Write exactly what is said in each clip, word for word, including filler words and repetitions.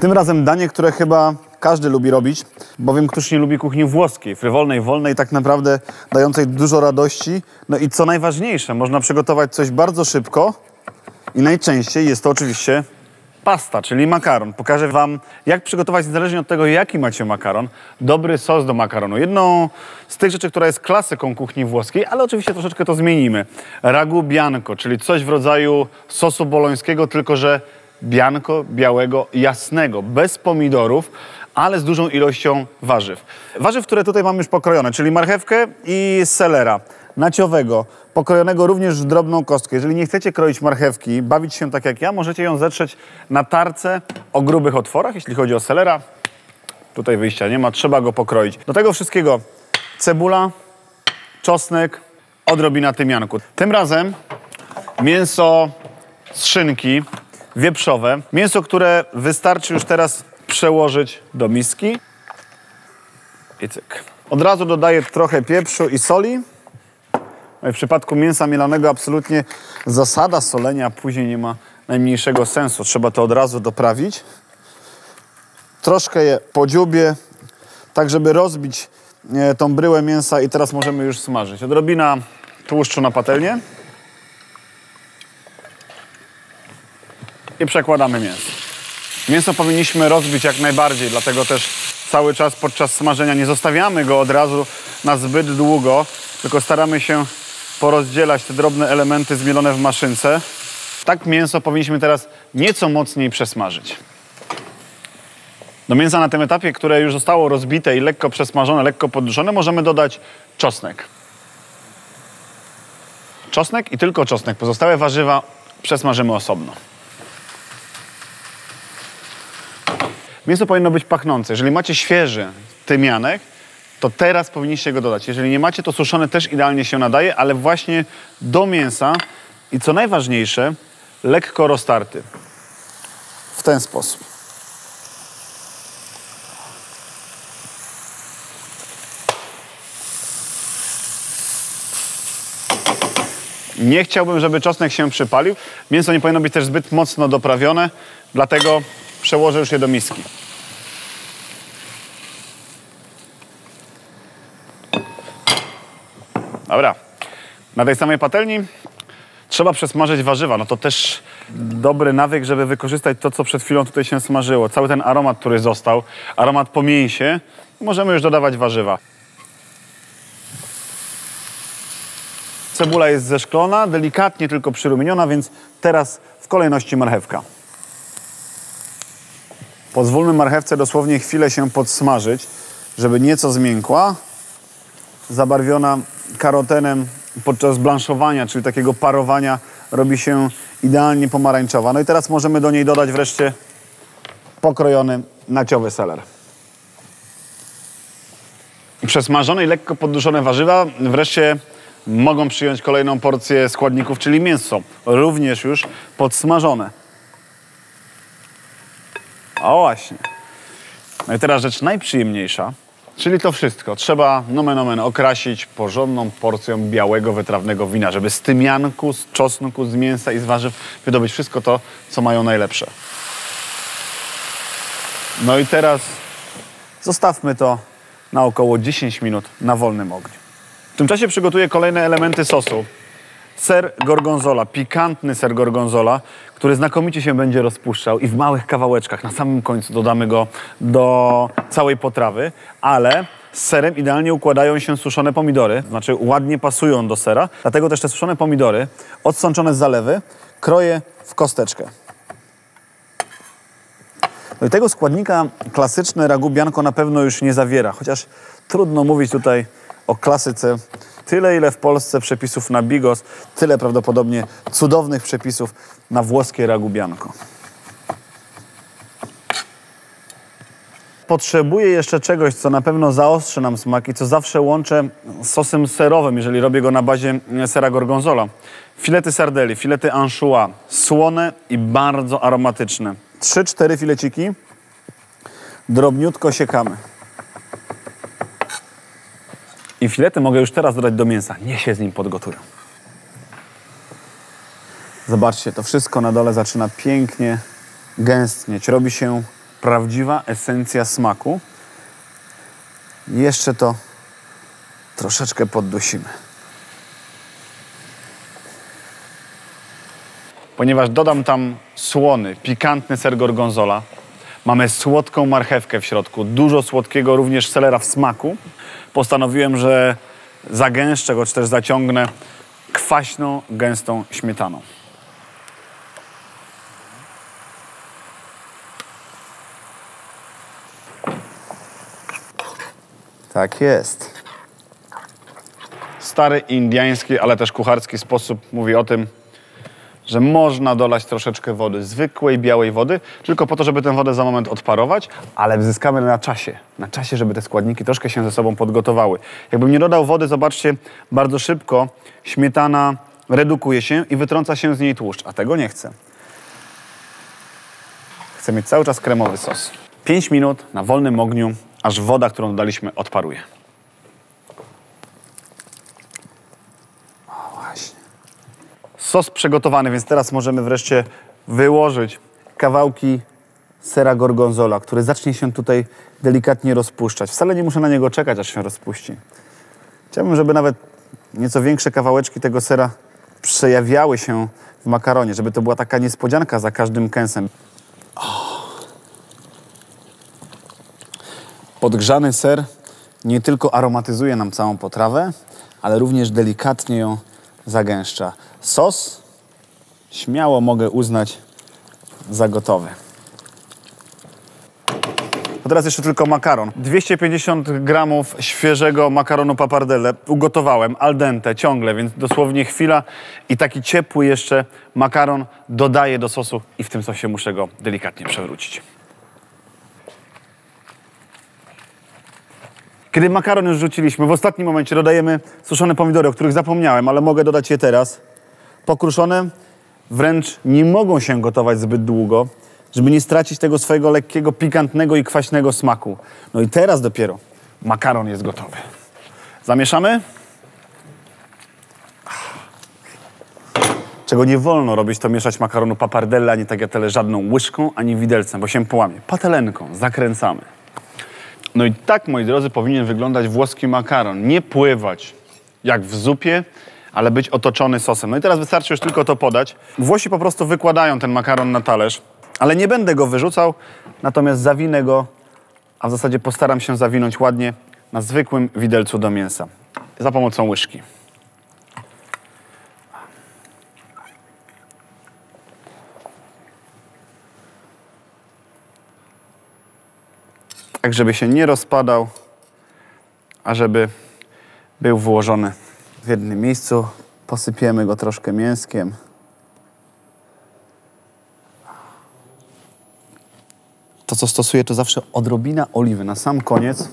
Tym razem danie, które chyba każdy lubi robić, bowiem któż nie lubi kuchni włoskiej, frywolnej, wolnej, tak naprawdę dającej dużo radości. No i co najważniejsze, można przygotować coś bardzo szybko i najczęściej jest to oczywiście pasta, czyli makaron. Pokażę wam, jak przygotować, niezależnie od tego, jaki macie makaron, dobry sos do makaronu. Jedną z tych rzeczy, która jest klasyką kuchni włoskiej, ale oczywiście troszeczkę to zmienimy. Ragu bianco, czyli coś w rodzaju sosu bolońskiego, tylko że bianco, białego, jasnego, bez pomidorów, ale z dużą ilością warzyw. Warzyw, które tutaj mam już pokrojone, czyli marchewkę i selera naciowego, pokrojonego również w drobną kostkę. Jeżeli nie chcecie kroić marchewki, bawić się tak jak ja, możecie ją zetrzeć na tarce o grubych otworach. Jeśli chodzi o selera, tutaj wyjścia nie ma, trzeba go pokroić. Do tego wszystkiego cebula, czosnek, odrobina tymianku. Tym razem mięso z szynki wieprzowe. Mięso, które wystarczy już teraz przełożyć do miski. I cyk. Od razu dodaję trochę pieprzu i soli. W przypadku mięsa mielanego absolutnie zasada solenia później nie ma najmniejszego sensu. Trzeba to od razu doprawić. Troszkę je podziubię, tak żeby rozbić tą bryłę mięsa i teraz możemy już smażyć. Odrobina tłuszczu na patelnię. I przekładamy mięso. Mięso powinniśmy rozbić jak najbardziej, dlatego też cały czas podczas smażenia nie zostawiamy go od razu na zbyt długo, tylko staramy się porozdzielać te drobne elementy zmielone w maszynce. Tak mięso powinniśmy teraz nieco mocniej przesmażyć. Do mięsa na tym etapie, które już zostało rozbite i lekko przesmażone, lekko podduszone, możemy dodać czosnek. Czosnek i tylko czosnek. Pozostałe warzywa przesmażymy osobno. Mięso powinno być pachnące. Jeżeli macie świeży tymianek, to teraz powinniście go dodać. Jeżeli nie macie, to suszone też idealnie się nadaje, ale właśnie do mięsa i co najważniejsze, lekko roztarty. W ten sposób. Nie chciałbym, żeby czosnek się przypalił. Mięso nie powinno być też zbyt mocno doprawione, dlatego przełożę już je do miski. Dobra, na tej samej patelni trzeba przesmażyć warzywa. No to też dobry nawyk, żeby wykorzystać to, co przed chwilą tutaj się smażyło. Cały ten aromat, który został, aromat po mięsie, możemy już dodawać warzywa. Cebula jest zeszklona, delikatnie tylko przyrumieniona, więc teraz w kolejności marchewka. Pozwólmy marchewce dosłownie chwilę się podsmażyć, żeby nieco zmiękła. Zabarwiona karotenem podczas blanszowania, czyli takiego parowania, robi się idealnie pomarańczowa. No i teraz możemy do niej dodać wreszcie pokrojony naciowy seler. Przesmażone i lekko podduszone warzywa wreszcie mogą przyjąć kolejną porcję składników, czyli mięso, również już podsmażone. A właśnie. No i teraz rzecz najprzyjemniejsza, czyli to wszystko. Trzeba nomen omen okrasić porządną porcją białego, wytrawnego wina, żeby z tymianku, z czosnku, z mięsa i z warzyw wydobyć wszystko to, co mają najlepsze. No i teraz zostawmy to na około dziesięć minut na wolnym ogniu. W tym czasie przygotuję kolejne elementy sosu. Ser gorgonzola, pikantny ser gorgonzola, który znakomicie się będzie rozpuszczał i w małych kawałeczkach. Na samym końcu dodamy go do całej potrawy, ale z serem idealnie układają się suszone pomidory, znaczy ładnie pasują do sera, dlatego też te suszone pomidory, odsączone z zalewy, kroję w kosteczkę. No i tego składnika klasyczne ragu bianco na pewno już nie zawiera, chociaż trudno mówić tutaj o klasyce. Tyle, ile w Polsce przepisów na bigos, tyle prawdopodobnie cudownych przepisów na włoskie ragu bianco. Potrzebuję jeszcze czegoś, co na pewno zaostrzy nam smak i co zawsze łączę z sosem serowym, jeżeli robię go na bazie sera gorgonzola. Filety sardeli, filety anchois, słone i bardzo aromatyczne. trzy cztery fileciki, drobniutko siekamy. I filety mogę już teraz dodać do mięsa. Niech się z nim podgotują. Zobaczcie, to wszystko na dole zaczyna pięknie gęstnieć. Robi się prawdziwa esencja smaku. Jeszcze to troszeczkę poddusimy. Ponieważ dodam tam słony, pikantny ser gorgonzola, mamy słodką marchewkę w środku, dużo słodkiego również selera w smaku, postanowiłem, że zagęszczę go, czy też zaciągnę kwaśną, gęstą śmietaną. Tak jest. Stary indiański, ale też kucharski sposób mówi o tym, że można dolać troszeczkę wody, zwykłej białej wody, tylko po to, żeby tę wodę za moment odparować, ale zyskamy na czasie, na czasie, żeby te składniki troszkę się ze sobą podgotowały. Jakbym nie dodał wody, zobaczcie, bardzo szybko śmietana redukuje się i wytrąca się z niej tłuszcz, a tego nie chcę. Chcę mieć cały czas kremowy sos. pięć minut na wolnym ogniu, aż woda, którą dodaliśmy, odparuje. Sos przygotowany, więc teraz możemy wreszcie wyłożyć kawałki sera gorgonzola, który zacznie się tutaj delikatnie rozpuszczać. Wcale nie muszę na niego czekać, aż się rozpuści. Chciałbym, żeby nawet nieco większe kawałeczki tego sera przejawiały się w makaronie, żeby to była taka niespodzianka za każdym kęsem. Podgrzany ser nie tylko aromatyzuje nam całą potrawę, ale również delikatnie ją zagęszcza. Sos śmiało mogę uznać za gotowy. A teraz jeszcze tylko makaron. dwieście pięćdziesiąt gramów świeżego makaronu pappardelle ugotowałem al dente ciągle, więc dosłownie chwila i taki ciepły jeszcze makaron dodaję do sosu i w tym sosie muszę go delikatnie przewrócić. Kiedy makaron już rzuciliśmy, w ostatnim momencie dodajemy suszone pomidory, o których zapomniałem, ale mogę dodać je teraz. Pokruszone wręcz nie mogą się gotować zbyt długo, żeby nie stracić tego swojego lekkiego, pikantnego i kwaśnego smaku. No i teraz dopiero makaron jest gotowy. Zamieszamy. Czego nie wolno robić, to mieszać makaronu pappardelle, ani tagliatelle żadną łyżką, ani widelcem, bo się połamie. Patelenką zakręcamy. No i tak, moi drodzy, powinien wyglądać włoski makaron. Nie pływać jak w zupie, ale być otoczony sosem. No i teraz wystarczy już tylko to podać. Włosi po prostu wykładają ten makaron na talerz, ale nie będę go wyrzucał, natomiast zawinę go, a w zasadzie postaram się zawinąć ładnie na zwykłym widelcu do mięsa. Za pomocą łyżki. Tak, żeby się nie rozpadał, a żeby był wyłożony w jednym miejscu. Posypiemy go troszkę mięskiem. To, co stosuję, to zawsze odrobina oliwy na sam koniec.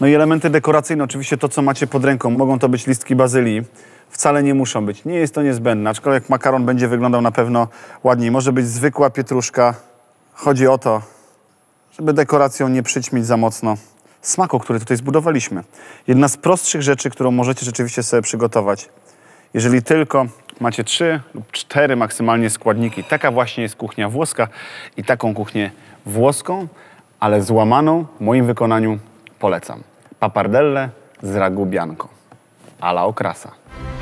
No i elementy dekoracyjne, oczywiście to, co macie pod ręką. Mogą to być listki bazylii. Wcale nie muszą być. Nie jest to niezbędne, aczkolwiek makaron będzie wyglądał na pewno ładniej. Może być zwykła pietruszka. Chodzi o to, żeby dekoracją nie przyćmić za mocno smaku, który tutaj zbudowaliśmy. Jedna z prostszych rzeczy, którą możecie rzeczywiście sobie przygotować. Jeżeli tylko macie trzy lub cztery maksymalnie składniki, taka właśnie jest kuchnia włoska i taką kuchnię włoską, ale złamaną w moim wykonaniu polecam. Pappardelle z ragu bianco, a la okrasa.